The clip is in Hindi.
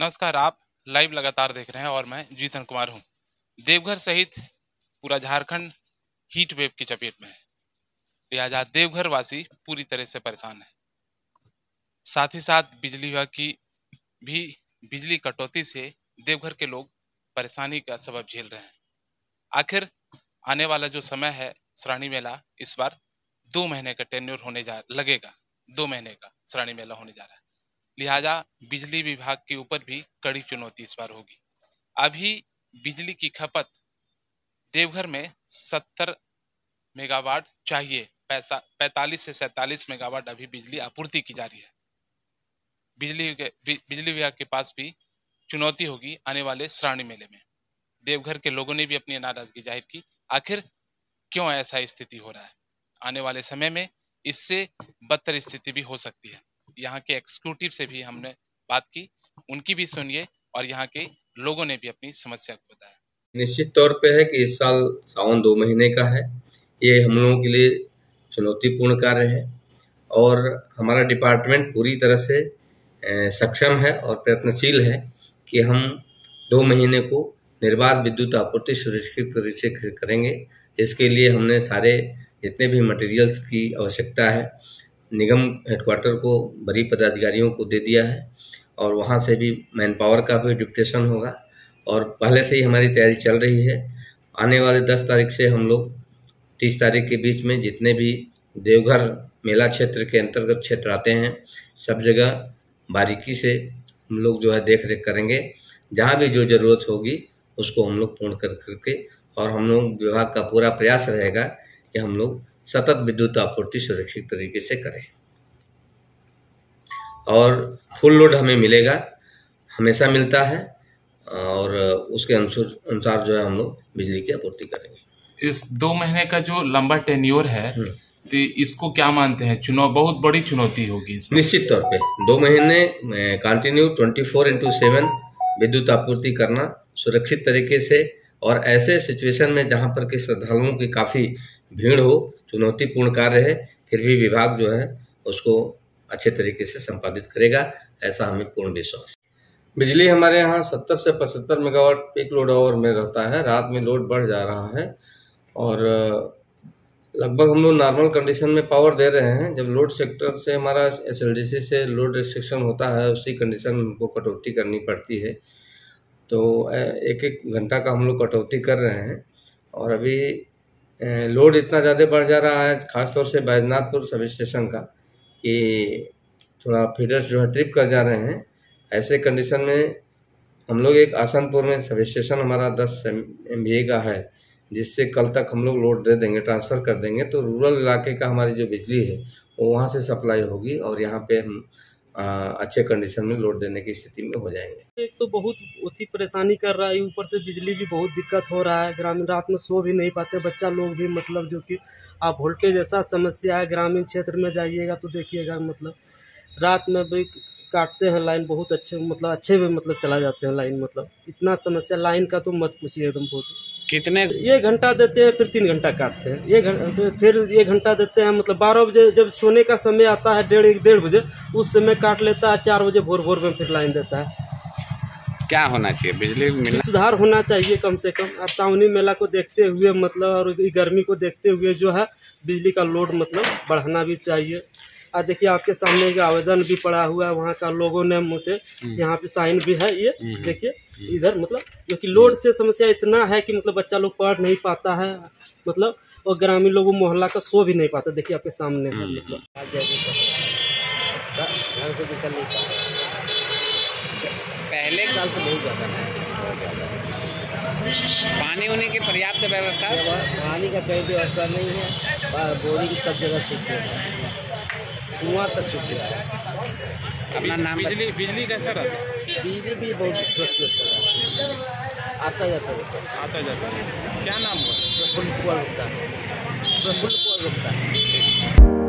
नमस्कार, आप लाइव लगातार देख रहे हैं और मैं जीतन कुमार हूं। देवघर सहित पूरा झारखंड हीट वेव की चपेट में है, लिहाजा देवघर वासी पूरी तरह से परेशान है। साथ ही साथ बिजली विभाग की भी बिजली कटौती से देवघर के लोग परेशानी का सबब झेल रहे हैं। आखिर आने वाला जो समय है श्रावणी मेला, इस बार 2 महीने का टेन्योर लगेगा। 2 महीने का श्रावणी मेला होने जा रहा है, लिहाजा बिजली विभाग के ऊपर भी कड़ी चुनौती इस बार होगी। अभी बिजली की खपत देवघर में 70 मेगावाट चाहिए, 45 से 47 मेगावाट अभी बिजली आपूर्ति की जा रही है। बिजली विभाग के पास भी चुनौती होगी आने वाले श्रावणी मेले में। देवघर के लोगों ने भी अपनी नाराजगी जाहिर की, आखिर क्यों ऐसा स्थिति हो रहा है। आने वाले समय में इससे बदतर स्थिति भी हो सकती है। यहाँ के एक्सिक्यूटिव से भी हमने बात की, उनकी भी सुनिए और यहाँ के लोगों ने भी अपनी समस्या को बताया। निश्चित तौर पे है कि इस साल सावन 2 महीने का है, ये हम लोगों के लिए चुनौतीपूर्ण कार्य है और हमारा डिपार्टमेंट पूरी तरह से सक्षम है और प्रयत्नशील है कि हम 2 महीने को निर्बाध विद्युत आपूर्ति सुनिश्चित तरीके करेंगे। इसके लिए हमने सारे जितने भी मटेरियल्स की आवश्यकता है निगम हेडक्वार्टर को, बड़ी पदाधिकारियों को दे दिया है और वहाँ से भी मैन पावर का भी डिप्टेशन होगा और पहले से ही हमारी तैयारी चल रही है। आने वाले 10 तारीख से हम लोग 30 तारीख के बीच में जितने भी देवघर मेला क्षेत्र के अंतर्गत क्षेत्र आते हैं, सब जगह बारीकी से हम लोग जो है देख रेख करेंगे। जहाँ भी जो ज़रूरत होगी उसको हम लोग पूर्ण करके और हम लोग विभाग का पूरा प्रयास रहेगा कि हम लोग सतत विद्युत आपूर्ति सुरक्षित तरीके से करें और फुल लोड हमें मिलेगा, हमेशा मिलता है और उसके अनुसार जो है हम लोग बिजली की आपूर्ति करेंगे। इस 2 महीने का जो लंबा टेन्योर है, तो इसको क्या मानते हैं, बहुत बड़ी चुनौती होगी इसमें? निश्चित तौर पे 2 महीने कंटिन्यू 24/7 विद्युत आपूर्ति करना सुरक्षित तरीके से और ऐसे सिचुएशन में जहाँ पर कि श्रद्धालुओं की काफ़ी भीड़ हो, चुनौतीपूर्ण कार्य है, फिर भी विभाग जो है उसको अच्छे तरीके से संपादित करेगा, ऐसा हमें पूर्ण विश्वास। बिजली हमारे यहाँ 70 से 75 मेगावाट पीक लोड आवर में रहता है। रात में लोड बढ़ जा रहा है और लगभग हम लोग नॉर्मल कंडीशन में पावर दे रहे हैं। जब लोड सेक्टर से हमारा SLDC से लोड रिस्ट्रिक्शन होता है, उसी कंडीशन में हमको कटौती करनी पड़ती है, तो 1-1 घंटा का हम लोग कटौती कर रहे हैं। और अभी लोड इतना ज़्यादा बढ़ जा रहा है, खासतौर से बैजनाथपुर सब स्टेशन का, कि थोड़ा फीडर्स जो है ट्रिप कर जा रहे हैं। ऐसे कंडीशन में हम लोग एक आसनपुर में सब स्टेशन हमारा 10 MVA का है, जिससे कल तक हम लोग लोड दे देंगे, ट्रांसफ़र कर देंगे, तो रूरल इलाके का हमारी जो बिजली है वो वहाँ से सप्लाई होगी और यहाँ पे हम अच्छे कंडीशन में लोड देने की स्थिति में हो जाएंगे। एक तो बहुत उतनी परेशानी कर रहा है, ऊपर से बिजली भी बहुत दिक्कत हो रहा है। ग्रामीण रात में सो भी नहीं पाते, बच्चा लोग भी, मतलब जो कि आप वोल्टेज ऐसा समस्या है। ग्रामीण क्षेत्र में जाइएगा तो देखिएगा, मतलब रात में भी काटते हैं लाइन, बहुत अच्छे मतलब चला जाते हैं लाइन, मतलब इतना समस्या लाइन का तो मत पूछिए एकदम। बहुत कितने ये घंटा देते हैं, फिर 3 घंटा काटते हैं, फिर एक घंटा देते हैं, मतलब 12 बजे जब सोने का समय आता है, 1:30 बजे उस समय काट लेता है, 4 बजे भोर में फिर लाइन देता है। क्या होना चाहिए, बिजली में सुधार होना चाहिए कम से कम। अब श्रावणी मेला को देखते हुए मतलब और गर्मी को देखते हुए जो है बिजली का लोड मतलब बढ़ाना भी चाहिए। और देखिए आपके सामने एक आवेदन भी पड़ा हुआ है, वहाँ का लोगों ने मुझे यहाँ पे साइन भी है, ये देखिए इधर, मतलब जो कि लोड से समस्या इतना है कि मतलब बच्चा लोग पढ़ नहीं पाता है, मतलब और ग्रामीण लोग मोहल्ला का सो भी नहीं पाता। देखिए आपके सामने है, मतलब घर से निकल नहीं पाता, पहले साल से बहुत ज़्यादा है। पानी होने की पर्याप्त व्यवस्था, पानी का कोई व्यवस्था नहीं है, बोरिंग सब जगह ठीक है, कुआं तक सूख गया है। अपना नाम, बिजली कैसा रहता है? बिजली भी बहुत आता जाता है। क्या नाम हुआ? प्रफुल्ल कुमार गुप्ता।